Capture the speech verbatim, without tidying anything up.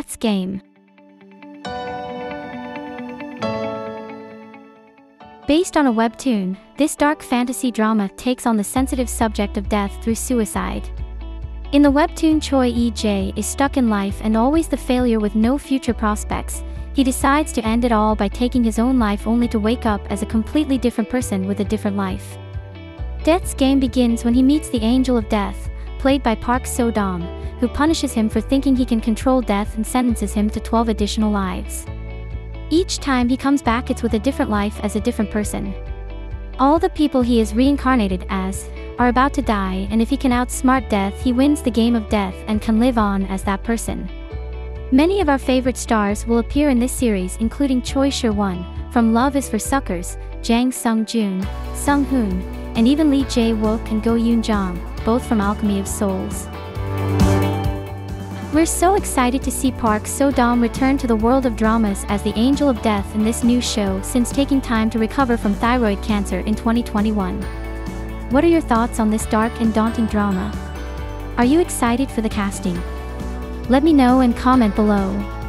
Death's Game. Based on a webtoon, this dark fantasy drama takes on the sensitive subject of death through suicide. In the webtoon, Choi E J is stuck in life and always the failure with no future prospects. He decides to end it all by taking his own life, only to wake up as a completely different person with a different life. Death's Game begins when he meets the Angel of Death, played by Park So-dam, who punishes him for thinking he can control death and sentences him to twelve additional lives. Each time he comes back, it's with a different life as a different person. All the people he is reincarnated as are about to die, and if he can outsmart death, he wins the game of death and can live on as that person. Many of our favorite stars will appear in this series, including Choi Shi Won from Love is for Suckers, Jang Sung Joon, Sung Hoon, and even Lee Jae Wook and Go Yoon Jung, both from Alchemy of Souls. We're so excited to see Park So-dam return to the world of dramas as the Angel of Death in this new show, since taking time to recover from thyroid cancer in twenty twenty-one. What are your thoughts on this dark and daunting drama? Are you excited for the casting? Let me know and comment below.